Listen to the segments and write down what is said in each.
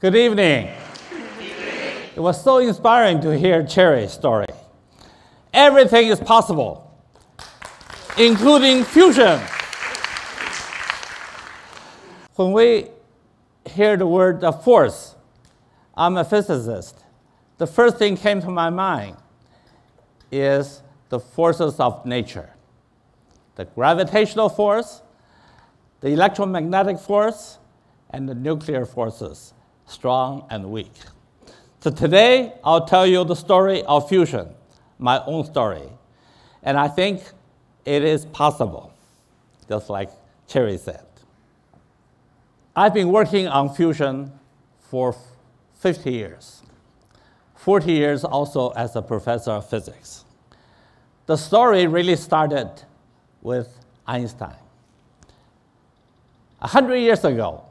Good evening. Good evening. It was so inspiring to hear Cherry's story. Everything is possible, including fusion. When we hear the word the force, I'm a physicist. The first thing came to my mind is the forces of nature. The gravitational force, the electromagnetic force, and the nuclear forces, strong and weak. So today, I'll tell you the story of fusion, my own story. And I think it is possible, just like Cherry said. I've been working on fusion for 50 years, 40 years also as a professor of physics. The story really started with Einstein. 100 years ago,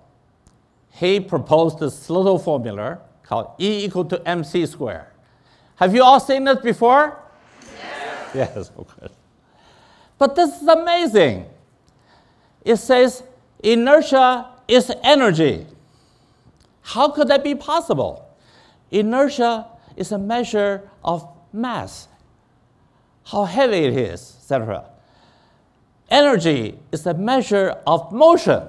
he proposed this little formula called E = mc². Have you all seen it before? Yes. Yes, of course. But this is amazing. It says inertia is energy. How could that be possible? Inertia is a measure of mass, how heavy it is, etc. Energy is a measure of motion.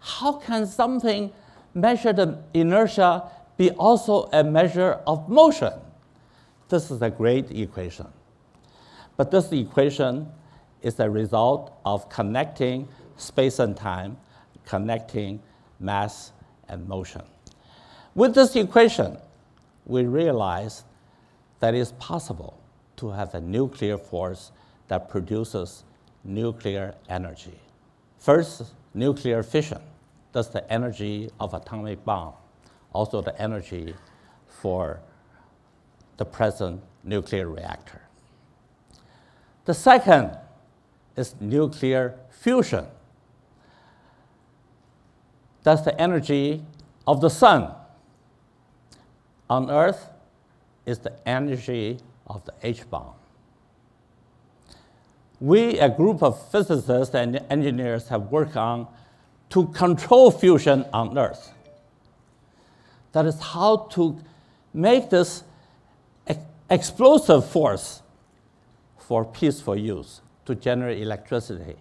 How can something measure the inertia be also a measure of motion? This is a great equation. But this equation is the result of connecting space and time, connecting mass and motion. With this equation, we realize that it's possible to have a nuclear force that produces nuclear energy. First, nuclear fission. That's the energy of atomic bomb, also the energy for the present nuclear reactor. The second is nuclear fusion. That's the energy of the sun. On Earth is the energy of the H-bomb. We, a group of physicists and engineers, have worked on to control fusion on Earth. That is how to make this explosive force for peaceful use to generate electricity.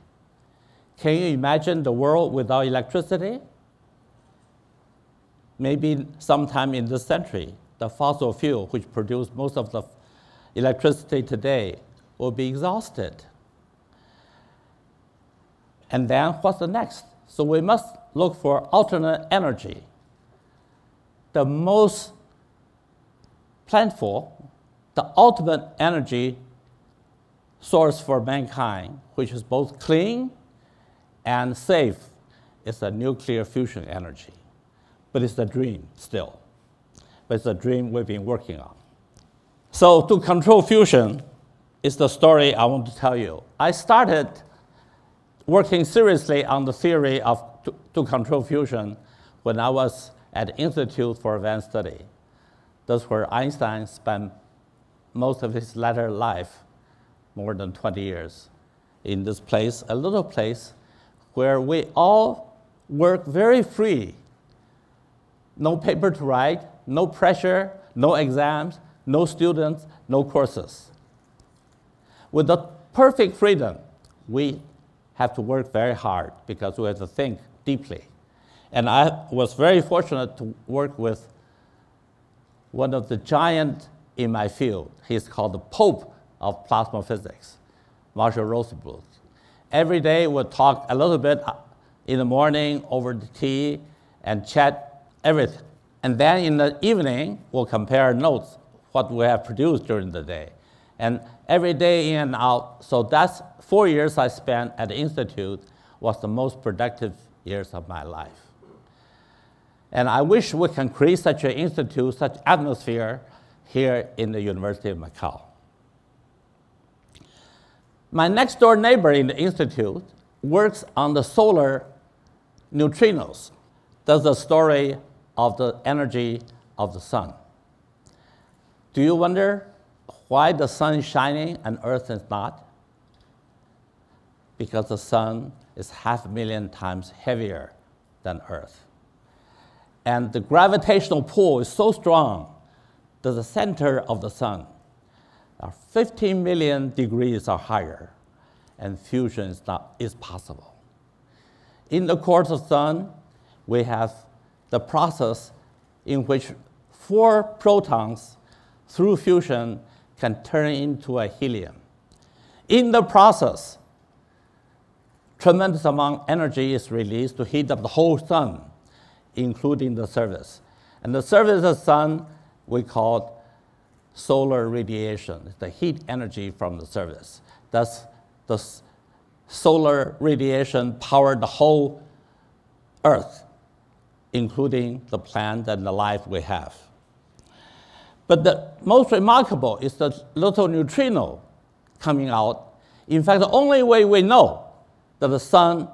Can you imagine the world without electricity? Maybe sometime in this century, the fossil fuel, which produced most of the electricity today, will be exhausted. And then what's the next? So we must look for alternate energy. The most plentiful, the ultimate energy source for mankind, which is both clean and safe, is the nuclear fusion energy. But it's a dream still. But it's a dream we've been working on. So to control fusion is the story I want to tell you. I started working seriously on the theory of to control fusion when I was at the Institute for Advanced Study. That's where Einstein spent most of his latter life, more than 20 years, in this place, a little place where we all work very free. No paper to write, no pressure, no exams, no students, no courses. With the perfect freedom, we have to work very hard because we have to think deeply. And I was very fortunate to work with one of the giants in my field. He's called the Pope of plasma physics, Marshall Rosenbluth. Every day we'll talk a little bit in the morning over the tea and chat everything. And then in the evening, we'll compare notes, what we have produced during the day. And every day in and out, so that's 4 years I spent at the Institute was the most productive years of my life. And I wish we can create such an institute, such atmosphere here in the University of Macau. My next door neighbor in the Institute works on the solar neutrinos. That's the story of the energy of the sun. Do you wonder why the sun is shining and Earth is not? Because the sun is 500,000 times heavier than Earth. and the gravitational pull is so strong that the center of the sun are 15 million degrees or higher, and fusion is possible. In the core of the sun, we have the process in which 4 protons through fusion can turn into a helium. In the process, tremendous amount of energy is released to heat up the whole sun, including the surface. And the surface of the sun we call solar radiation. It's the heat energy from the surface. Thus, the solar radiation powered the whole Earth, including the plant and the life we have. But the most remarkable is the little neutrino coming out. In fact, the only way we know that the sun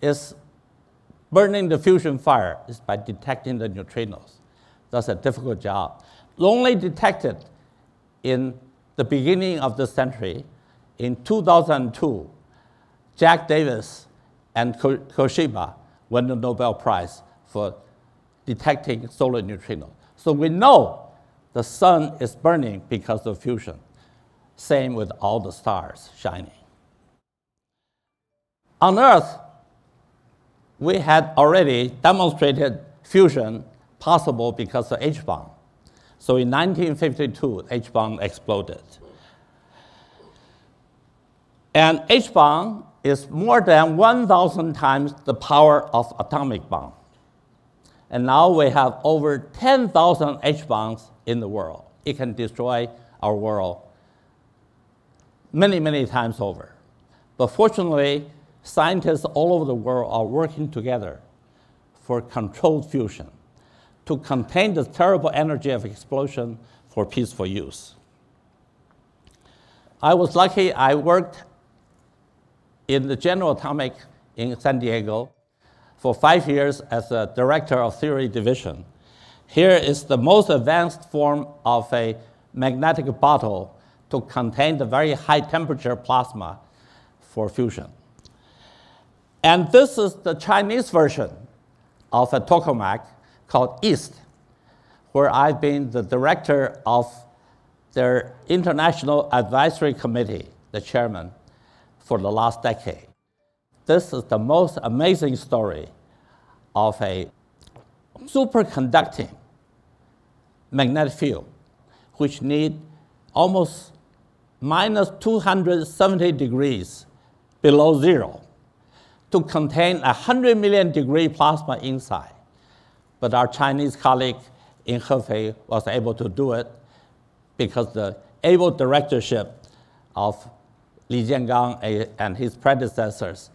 is burning the fusion fire is by detecting the neutrinos. That's a difficult job. Only detected in the beginning of the century, in 2002, Jack Davis and Koshiba won the Nobel Prize for detecting solar neutrinos. So we know the sun is burning because of fusion. Same with all the stars shining. On Earth, we had already demonstrated fusion possible because of H-bomb. So in 1952, H-bomb exploded. And H-bomb is more than 1,000 times the power of atomic bomb. And now we have over 10,000 H-bombs in the world. It can destroy our world many, many times over. But fortunately, scientists all over the world are working together for controlled fusion to contain the terrible energy of explosion for peaceful use. I was lucky. I worked in the General Atomic in San Diego for 5 years as a director of theory division. Here is the most advanced form of a magnetic bottle to contain the very high temperature plasma for fusion. And this is the Chinese version of a tokamak called EAST, where I've been the director of their International Advisory Committee, the chairman, for the last decade. This is the most amazing story of a superconducting magnetic field, which need almost minus 270 degrees below zero to contain 100 million degree plasma inside. But our Chinese colleague in Hefei was able to do it because the able directorship of Li Jiangang and his predecessors.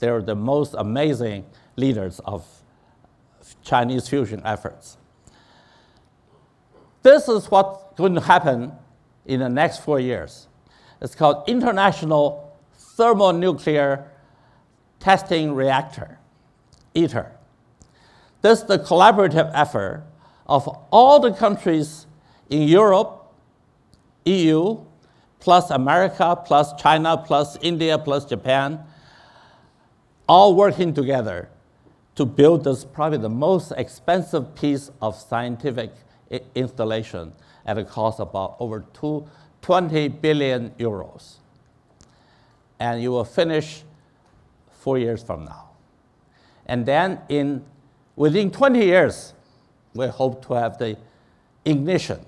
They were the most amazing leaders of Chinese fusion efforts. This is what's going to happen in the next 4 years. It's called International Thermonuclear Testing Reactor, ITER. This is the collaborative effort of all the countries in Europe, EU, plus America, plus China, plus India, plus Japan, all working together to build this probably the most expensive piece of scientific installation at a cost of about over 20 billion euros. And you will finish 4 years from now. And then within 20 years, we hope to have the ignition,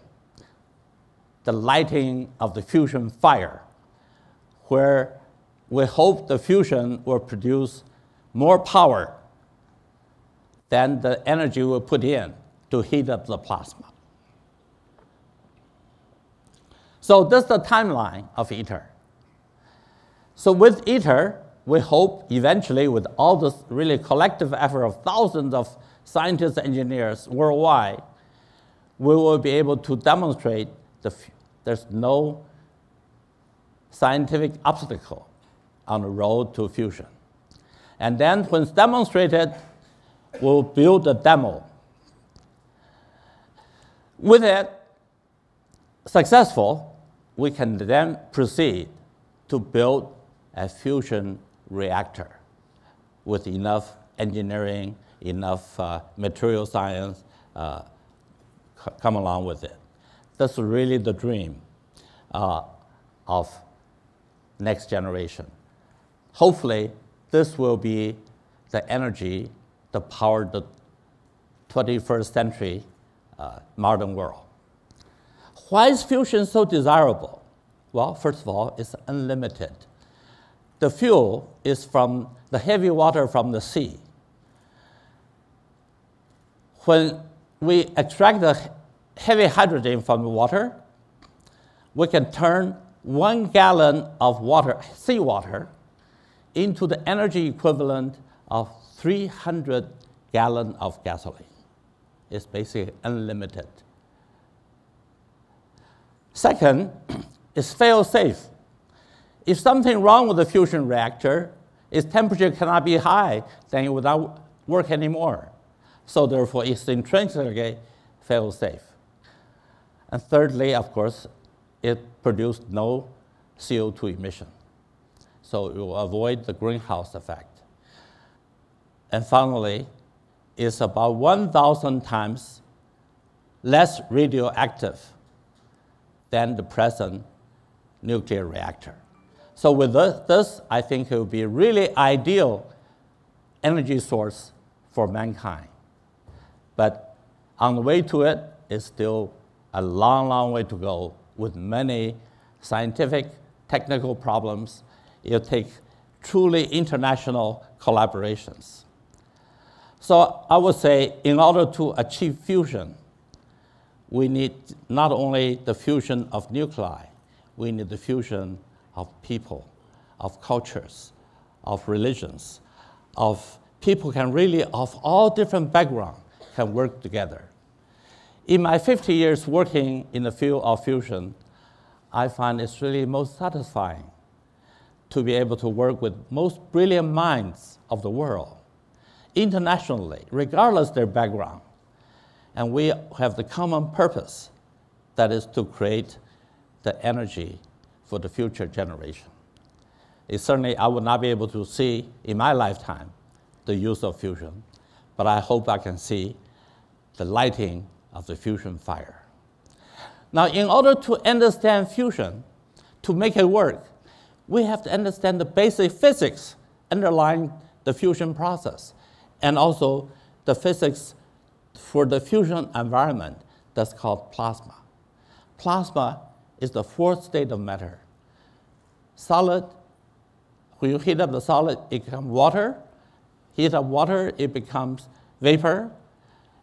the lighting of the fusion fire, where we hope the fusion will produce more power than the energy we put in to heat up the plasma. So this is the timeline of ITER. So with ITER, we hope eventually with all this really collective effort of thousands of scientists and engineers worldwide, we will be able to demonstrate there's no scientific obstacle on the road to fusion. And then when it's demonstrated, we'll build a demo. With it successful, we can then proceed to build a fusion reactor with enough engineering, enough material science come along with it. That's really the dream of next generation. Hopefully, this will be the energy that powered the 21st century modern world. Why is fusion so desirable? Well, first of all, it's unlimited. The fuel is from the heavy water from the sea. When we extract the heavy hydrogen from the water, we can turn 1 gallon of water, seawater, into the energy equivalent of 300 gallons of gasoline. It's basically unlimited. Second, it's fail-safe. If something wrong with the fusion reactor, its temperature cannot be high, then it will not work anymore. So therefore, it's intrinsically fail-safe. And thirdly, of course, it produced no CO2 emission. So it will avoid the greenhouse effect. And finally, it's about 1,000 times less radioactive than the present nuclear reactor. So with this, I think it would be a really ideal energy source for mankind. But on the way to it, it's still a long, long way to go with many scientific, technical problems. It'll take truly international collaborations. So I would say in order to achieve fusion, we need not only the fusion of nuclei, we need the fusion of people, of cultures, of religions, of people can really, of all different backgrounds, can work together. In my 50 years working in the field of fusion, I find it's really most satisfying to be able to work with most brilliant minds of the world, internationally, regardless of their background. And we have the common purpose, that is to create the energy for the future generation. It's certainly, I would not be able to see in my lifetime the use of fusion, but I hope I can see the lighting of the fusion fire. Now, in order to understand fusion, to make it work, we have to understand the basic physics underlying the fusion process, and also the physics for the fusion environment that's called plasma. Plasma is the fourth state of matter. Solid, when you heat up the solid, it becomes water. Heat up water, it becomes vapor.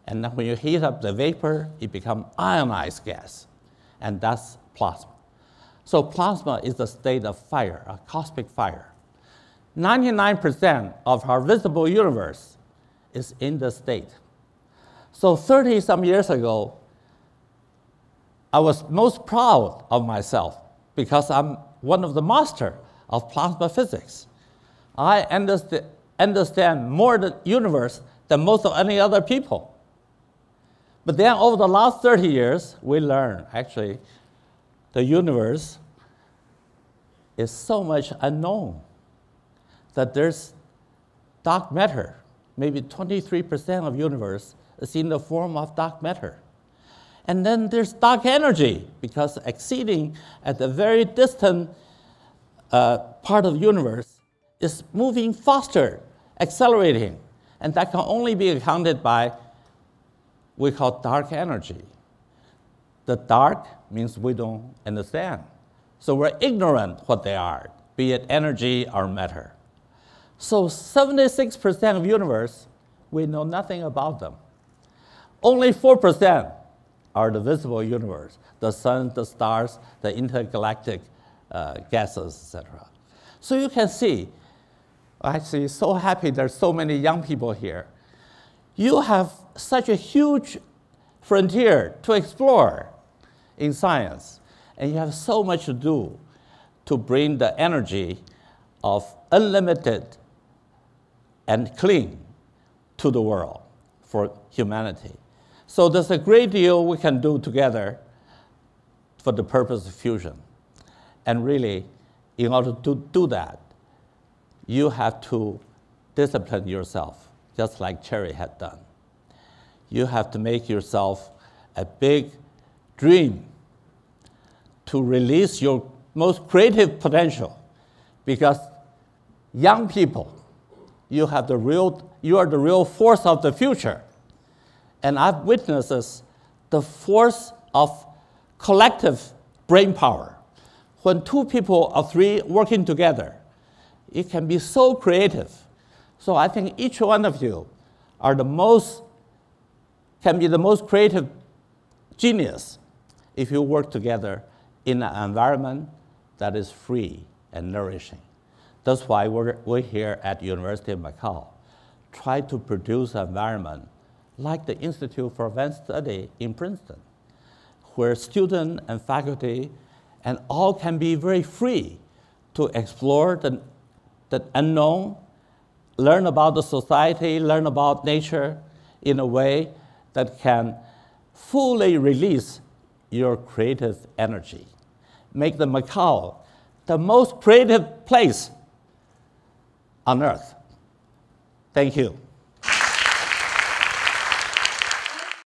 And then when you heat up the vapor, it becomes ionized gas. And that's plasma. So plasma is the state of fire, a cosmic fire. 99% of our visible universe is in the state. So 30-some years ago, I was most proud of myself because I'm one of the masters of plasma physics. I understand more the universe than most of any other people. But then over the last 30 years, we learned, actually, the universe is so much unknown that there's dark matter. Maybe 23% of universe is in the form of dark matter. And then there's dark energy, because exceeding at the very distant part of the universe is moving faster, accelerating. And that can only be accounted by what we call dark energy. The dark means we don't understand. So we're ignorant what they are, be it energy or matter. So 76% of the universe, we know nothing about them. Only 4% are the visible universe, the sun, the stars, the intergalactic gases, etc. So you can see, I'm actually so happy there's so many young people here. You have such a huge frontier to explore in science, and you have so much to do to bring the energy of unlimited and clean to the world for humanity. So there's a great deal we can do together for the purpose of fusion. And really, in order to do that, you have to discipline yourself. just like Cherry had done. You have to make yourself a big dream to release your most creative potential, because young people, you are the real force of the future. And I've witnessed this, the force of collective brain power. When two people or three working together, it can be so creative. So I think each one of you are can be the most creative genius if you work together in an environment that is free and nourishing. That's why we're here at University of Macau, try to produce an environment like the Institute for Advanced Study in Princeton, where students and faculty and all can be very free to explore the unknown, learn about the society, learn about nature in a way that can fully release your creative energy. Make the Macau the most creative place on Earth. Thank you.